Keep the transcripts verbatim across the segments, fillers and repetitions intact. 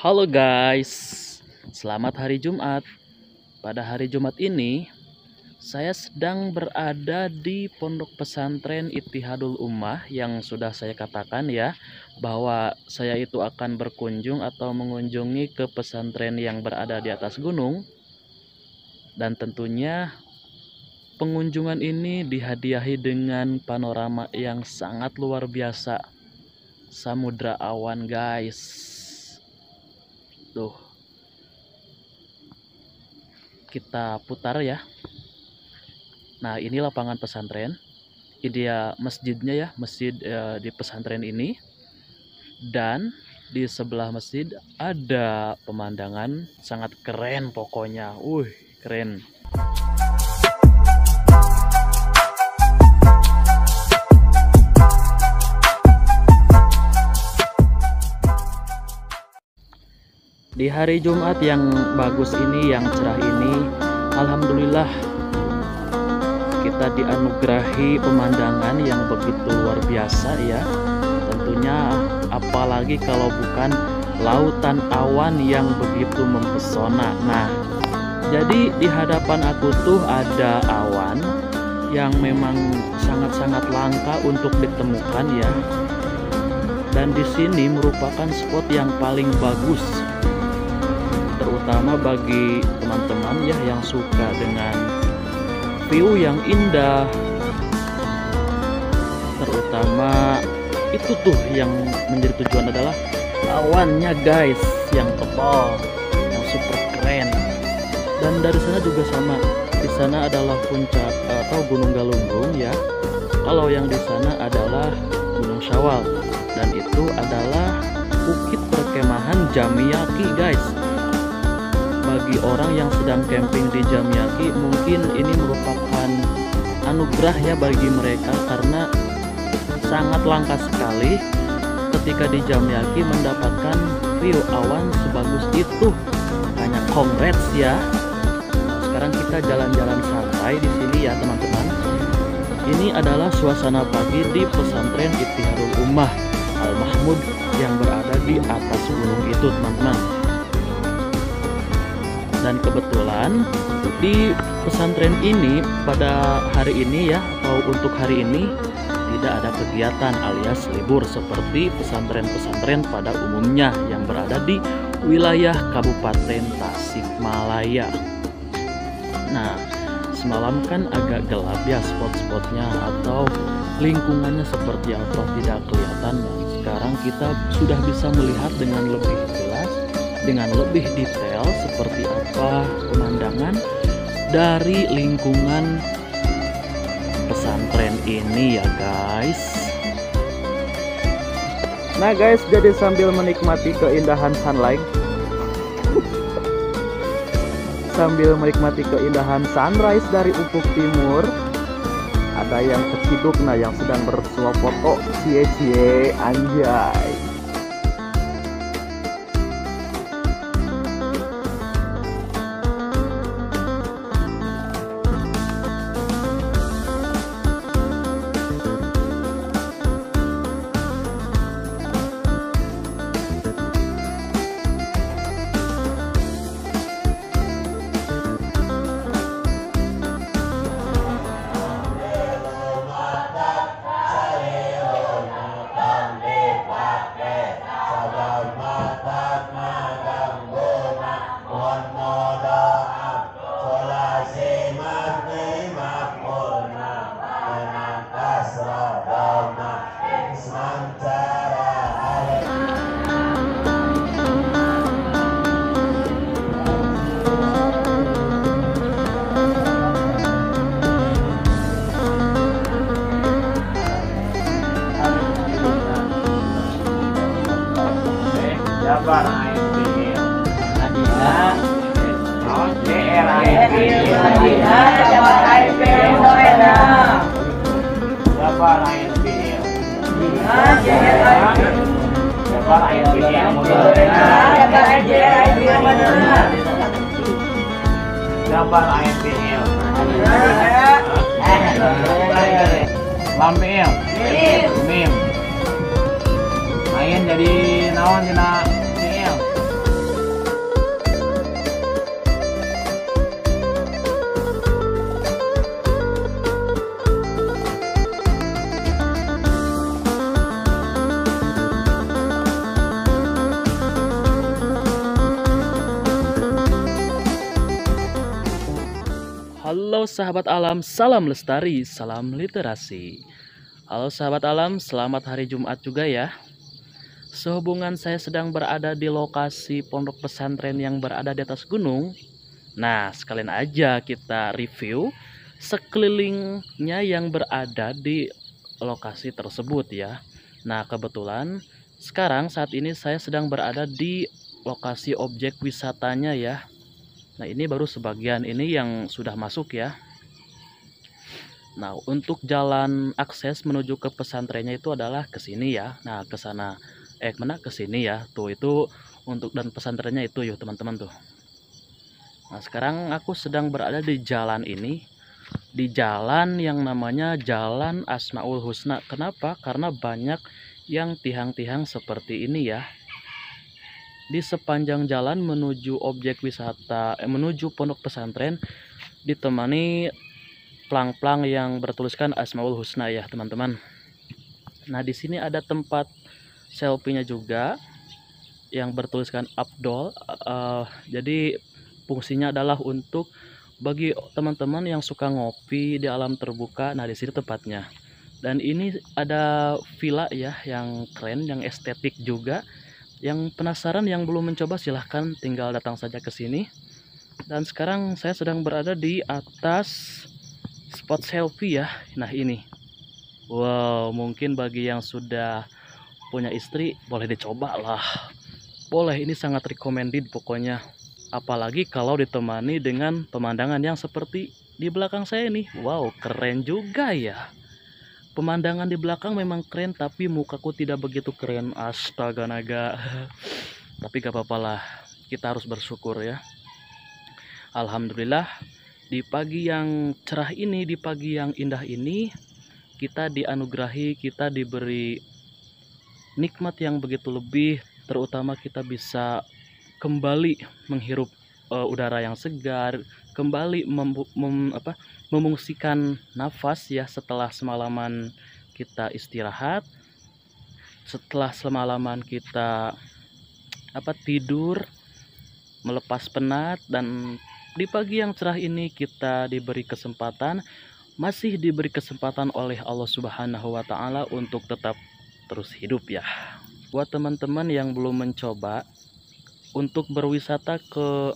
Halo guys, selamat hari Jumat. Pada hari Jumat ini saya sedang berada di Pondok Pesantren Ittihadul Ummah yang sudah saya katakan ya, bahwa saya itu akan berkunjung atau mengunjungi ke pesantren yang berada di atas gunung. Dan tentunya pengunjungan ini dihadiahi dengan panorama yang sangat luar biasa, samudra awan guys. Tuh, kita putar ya. Nah, ini lapangan pesantren. Ini dia masjidnya ya, masjid eh, di pesantren ini. Dan di sebelah masjid ada pemandangan sangat keren pokoknya. Wih, keren. Di hari Jumat yang bagus ini, yang cerah ini, alhamdulillah kita dianugerahi pemandangan yang begitu luar biasa ya. Tentunya apalagi kalau bukan lautan awan yang begitu mempesona. Nah, jadi di hadapan aku tuh ada awan yang memang sangat-sangat langka untuk ditemukan ya. Dan di sini merupakan spot yang paling bagus, terutama bagi teman-teman ya yang suka dengan view yang indah. Terutama itu tuh yang menjadi tujuan adalah awannya guys, yang tebal, yang super keren. Dan dari sana juga sama, di sana adalah puncak atau Gunung Galunggung ya. Kalau yang di sana adalah Gunung Syawal, dan itu adalah bukit perkemahan Jamiyaki guys. Bagi orang yang sedang camping di Jamiyaki, mungkin ini merupakan anugerah ya bagi mereka, karena sangat langka sekali ketika di Jamiyaki mendapatkan view awan sebagus itu. Hanya congrats ya. Sekarang kita jalan-jalan santai di sini ya teman-teman. Ini adalah suasana pagi di pesantren Ittihadul Ummah Al-Mahmud yang berada di atas gunung itu teman-teman. Dan kebetulan di pesantren ini pada hari ini ya, atau untuk hari ini, tidak ada kegiatan alias libur seperti pesantren-pesantren pada umumnya yang berada di wilayah Kabupaten Tasikmalaya. Nah, semalam kan agak gelap ya spot-spotnya atau lingkungannya seperti apa, tidak kelihatan. Sekarang kita sudah bisa melihat dengan lebih jelas, dengan lebih detail seperti apa pemandangan dari lingkungan pesantren ini ya guys. Nah guys, jadi sambil menikmati keindahan sunlight sambil menikmati keindahan sunrise dari ufuk timur, ada yang keciduk nah yang sedang bersuap foto, cie-cie anjay. Gambar A M P L. Lampil. Mim. Main jadi naon dina P L. sahabat alam, salam lestari, salam literasi. Halo sahabat alam, selamat hari Jumat juga ya. Sehubungan saya sedang berada di lokasi pondok pesantren yang berada di atas gunung. Nah, sekalian aja kita review sekelilingnya yang berada di lokasi tersebut ya. Nah, kebetulan sekarang saat ini saya sedang berada di lokasi objek wisatanya ya. Nah, ini baru sebagian, ini yang sudah masuk ya. Nah, untuk jalan akses menuju ke pesantrennya itu adalah ke sini ya. Nah, ke sana eh mana ke sini ya. Tuh itu untuk dan pesantrennya itu yuk teman-teman tuh. Nah, sekarang aku sedang berada di jalan ini, di jalan yang namanya Jalan Asmaul Husna. Kenapa? Karena banyak yang tiang-tiang seperti ini ya. Di sepanjang jalan menuju objek wisata, eh, menuju pondok pesantren ditemani plang-plang yang bertuliskan Asmaul Husna ya teman-teman. Nah, di sini ada tempat selfie-nya juga yang bertuliskan Abdol. Uh, jadi fungsinya adalah untuk bagi teman-teman yang suka ngopi di alam terbuka. Nah, di sini tempatnya. Dan ini ada villa ya yang keren, yang estetik juga. Yang penasaran, yang belum mencoba silahkan tinggal datang saja ke sini. Dan sekarang saya sedang berada di atas spot selfie ya. Nah, ini. Wow, mungkin bagi yang sudah punya istri boleh dicoba lah. Boleh, ini sangat recommended pokoknya. Apalagi kalau ditemani dengan pemandangan yang seperti di belakang saya ini. Wow, keren juga ya. Pemandangan di belakang memang keren, tapi mukaku tidak begitu keren. Astaga naga. Tapi gak apa-apa lah, kita harus bersyukur ya. Alhamdulillah, di pagi yang cerah ini, di pagi yang indah ini, kita dianugerahi, kita diberi nikmat yang begitu lebih. Terutama kita bisa kembali menghirup uh, udara yang segar, kembali mem, mem, apa, memungsikan nafas ya setelah semalaman kita istirahat, setelah semalaman kita apa tidur melepas penat. Dan di pagi yang cerah ini kita diberi kesempatan, masih diberi kesempatan oleh Allah Subhanahu wa Ta'ala untuk tetap terus hidup ya. Buat teman-teman yang belum mencoba untuk berwisata ke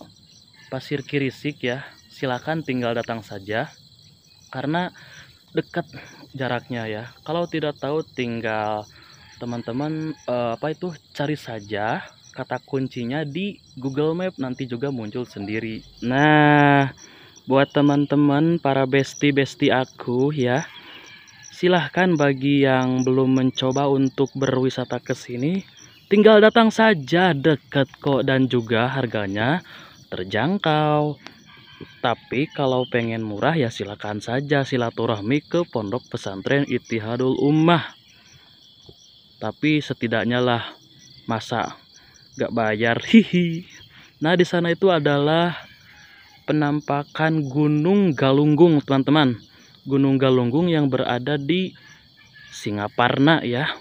Pasir Kirisik ya, silakan tinggal datang saja karena dekat jaraknya ya. Kalau tidak tahu tinggal teman-teman eh, apa itu cari saja kata kuncinya di Google Map, nanti juga muncul sendiri. Nah, buat teman-teman para besti-besti aku ya, silahkan bagi yang belum mencoba untuk berwisata ke sini tinggal datang saja, dekat kok dan juga harganya terjangkau. Tapi kalau pengen murah ya silakan saja silaturahmi ke pondok pesantren Ittihadul Ummah. Tapi setidaknya lah masa gak bayar, hihi. Nah, di sana itu adalah penampakan Gunung Galunggung teman-teman. Gunung Galunggung yang berada di Singaparna ya.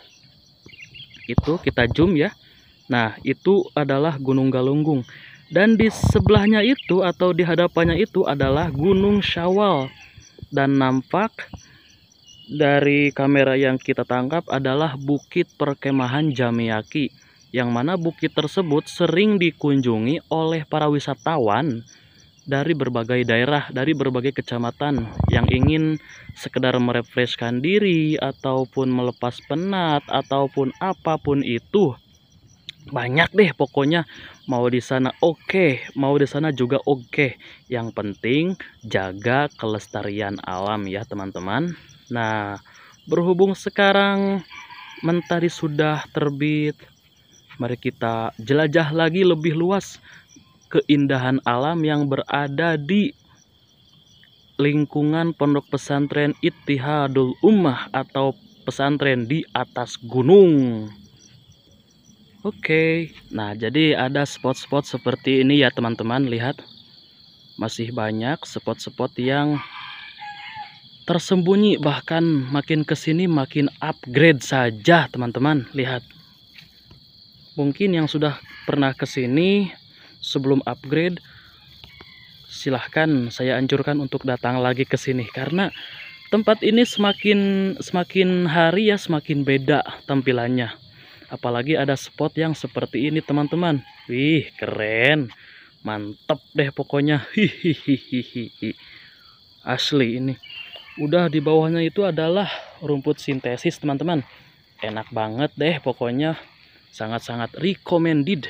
Itu kita zoom ya. Nah, itu adalah Gunung Galunggung. Dan di sebelahnya itu atau di hadapannya itu adalah Gunung Syawal. Dan nampak dari kamera yang kita tangkap adalah bukit perkemahan Jamiyaki, yang mana bukit tersebut sering dikunjungi oleh para wisatawan dari berbagai daerah, dari berbagai kecamatan yang ingin sekedar merefreshkan diri ataupun melepas penat ataupun apapun itu. Banyak deh pokoknya, mau di sana oke, mau di sana juga oke. Yang penting jaga kelestarian alam ya teman-teman. Nah, berhubung sekarang mentari sudah terbit, mari kita jelajah lagi lebih luas keindahan alam yang berada di lingkungan pondok pesantren Ittihadul Ummah atau pesantren di atas gunung. Oke, okay. Nah, jadi ada spot-spot seperti ini ya teman-teman, lihat. Masih banyak spot-spot yang tersembunyi, bahkan makin kesini makin upgrade saja teman-teman, lihat. Mungkin yang sudah pernah kesini sebelum upgrade silahkan saya anjurkan untuk datang lagi ke sini, karena tempat ini semakin semakin hari ya semakin beda tampilannya. Apalagi ada spot yang seperti ini teman-teman. Wih, keren, mantep deh pokoknya. Hihihihi, asli ini. Udah di bawahnya itu adalah rumput sintesis teman-teman. Enak banget deh pokoknya, sangat-sangat recommended.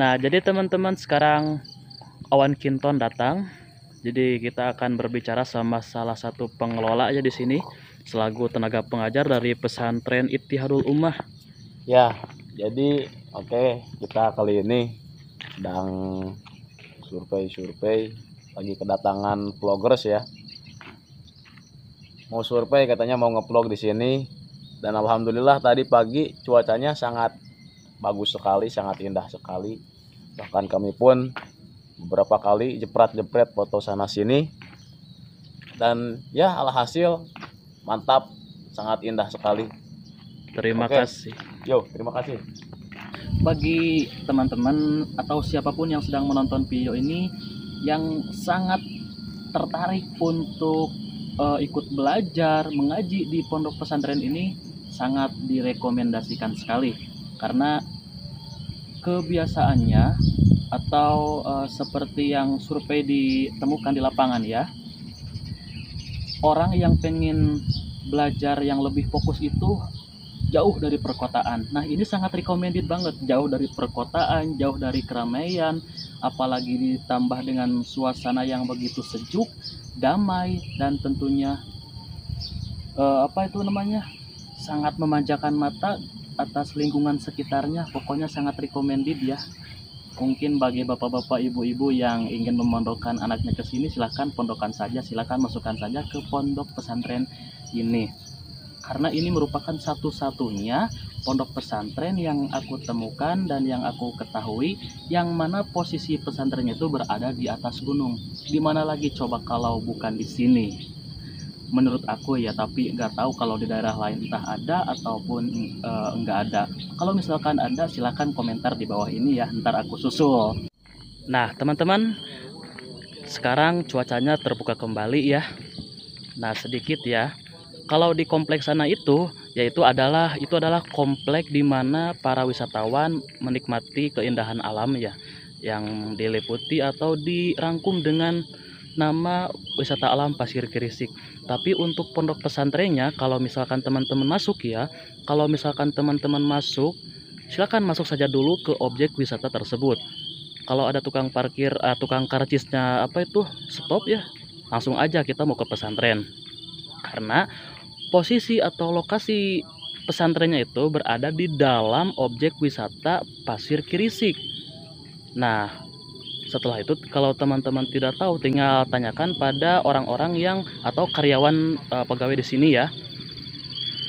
Nah jadi teman-teman, sekarang Awan Kinton datang. Jadi kita akan berbicara sama salah satu pengelola aja di sini selaku tenaga pengajar dari pesantren Ittihadul Ummah. Ya, jadi oke okay, kita kali ini sedang survei-survei, lagi kedatangan vloggers ya. Mau survei katanya, mau nge-vlog di sini, dan alhamdulillah tadi pagi cuacanya sangat bagus sekali, sangat indah sekali. Bahkan kami pun beberapa kali jepret-jepret foto sana sini. Dan ya alhasil mantap, sangat indah sekali. Terima Oke. kasih. Yo, terima kasih. Bagi teman-teman atau siapapun yang sedang menonton video ini yang sangat tertarik untuk uh, ikut belajar mengaji di pondok pesantren ini, sangat direkomendasikan sekali, karena kebiasaannya atau uh, seperti yang survei ditemukan di lapangan ya, orang yang pengen belajar yang lebih fokus itu jauh dari perkotaan. Nah ini sangat recommended banget, jauh dari perkotaan, jauh dari keramaian, apalagi ditambah dengan suasana yang begitu sejuk, damai, dan tentunya uh, apa itu namanya, sangat memanjakan mata atas lingkungan sekitarnya. Pokoknya sangat recommended ya. Mungkin bagi bapak-bapak, ibu-ibu yang ingin memondokkan anaknya ke sini, silahkan pondokan saja, silahkan masukkan saja ke pondok pesantren ini. Karena ini merupakan satu-satunya pondok pesantren yang aku temukan dan yang aku ketahui yang mana posisi pesantrennya itu berada di atas gunung. Di mana lagi coba kalau bukan di sini? Menurut aku ya, tapi nggak tahu kalau di daerah lain entah ada ataupun e, nggak ada. Kalau misalkan ada, silahkan komentar di bawah ini ya, ntar aku susul. Nah teman-teman, sekarang cuacanya terbuka kembali ya. Nah sedikit ya. Kalau di kompleks sana itu, yaitu adalah itu adalah kompleks di mana para wisatawan menikmati keindahan alam ya, yang diliputi atau dirangkum dengan nama wisata alam Pasir Kirisik. Tapi untuk pondok pesantrennya, kalau misalkan teman-teman masuk ya, kalau misalkan teman-teman masuk, silakan masuk saja dulu ke objek wisata tersebut. Kalau ada tukang parkir, uh, tukang karcisnya apa itu stop ya, langsung aja kita mau ke pesantren. Karena posisi atau lokasi pesantrennya itu berada di dalam objek wisata Pasir Kirisik. Nah, setelah itu kalau teman-teman tidak tahu, tinggal tanyakan pada orang-orang yang atau karyawan e, pegawai di sini ya.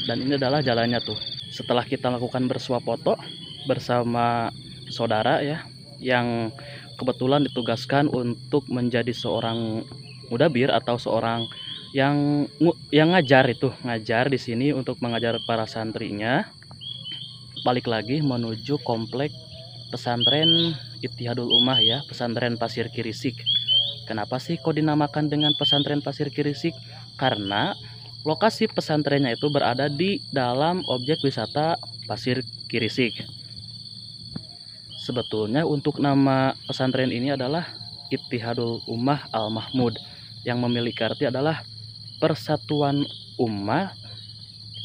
Dan ini adalah jalannya tuh. Setelah kita lakukan bersuapoto bersama saudara ya, yang kebetulan ditugaskan untuk menjadi seorang mudabir atau seorang yang yang ngajar itu, ngajar di sini untuk mengajar para santrinya, balik lagi menuju komplek pesantren Ittihadul Ummah ya, pesantren Pasir Kirisik. Kenapa sih kok dinamakan dengan pesantren Pasir Kirisik? Karena lokasi pesantrennya itu berada di dalam objek wisata Pasir Kirisik. Sebetulnya untuk nama pesantren ini adalah Ittihadul Ummah Al-Mahmud, yang memiliki arti adalah persatuan ummah,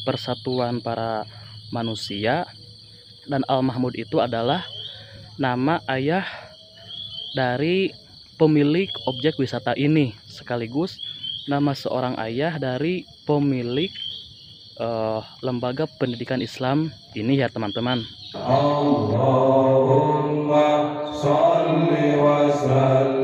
persatuan para manusia. Dan Al-Mahmud itu adalah nama ayah dari pemilik objek wisata ini, sekaligus nama seorang ayah dari pemilik uh, lembaga pendidikan Islam ini ya teman-teman. Allahumma shalli wa sallim.